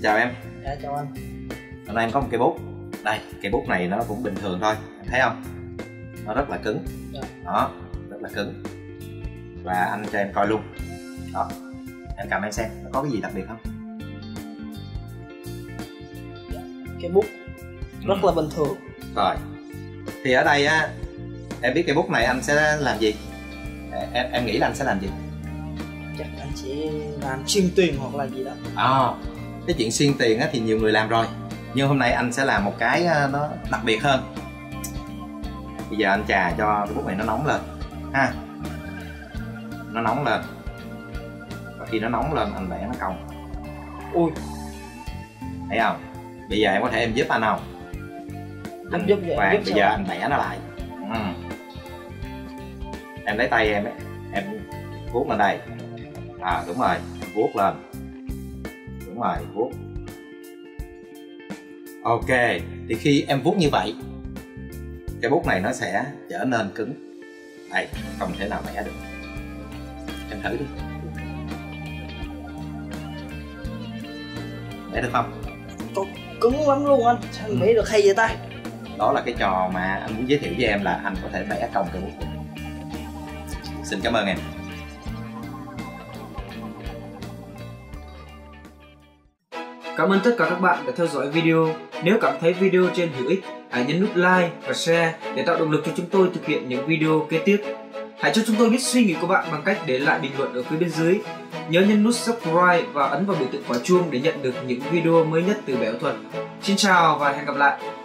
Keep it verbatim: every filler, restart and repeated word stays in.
Xin chào em. Dạ, chào anh. Hôm nay em có một cây bút. Đây, cây bút này nó cũng bình thường thôi, em thấy không? Nó rất là cứng. Dạ. Đó, rất là cứng. Và anh cho em coi luôn. Đó, em cầm em xem, nó có cái gì đặc biệt không? Dạ, cây bút rất ừ. là bình thường. Rồi, thì ở đây á, em biết cây bút này anh sẽ làm gì? Em, em nghĩ là anh sẽ làm gì? Chắc anh sẽ làm xuyên tiền hoặc là gì đó. À, cái chuyện xuyên tiền thì nhiều người làm rồi, nhưng hôm nay anh sẽ làm một cái nó đặc biệt hơn. Bây giờ anh chà cho cái bút này nó nóng lên ha, nó nóng lên, và khi nó nóng lên anh vẽ nó cong. Ui, thấy không? Bây giờ em có thể em giúp anh không? Anh giúp vậy, và giúp bây giờ anh vẽ nó lại. Ừ. Em lấy tay em ấy, em vuốt lên đây. À đúng rồi, vuốt lên. Đúng rồi, vuốt. Ok, thì khi em vuốt như vậy, cái bút này nó sẽ trở nên cứng. Đây, không thể nào vẽ được. Em thử đi. Vẽ được không? Có cứng lắm luôn anh, sao anh vẽ được hay vậy ta? Đó là cái trò mà anh muốn giới thiệu với em, là anh có thể vẽ cong cái bút này. Xin cảm ơn em. Cảm ơn tất cả các bạn đã theo dõi video. Nếu cảm thấy video trên hữu ích, hãy nhấn nút like và share để tạo động lực cho chúng tôi thực hiện những video kế tiếp. Hãy cho chúng tôi biết suy nghĩ của bạn bằng cách để lại bình luận ở phía bên dưới. Nhớ nhấn nút subscribe và ấn vào biểu tượng quả chuông để nhận được những video mới nhất từ bảy ô thuật. Xin chào và hẹn gặp lại.